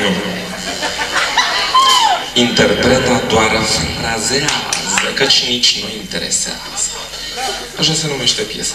Nu. Interpretatoarea frazează, căci nici nu interesează. Așa se numește piesa.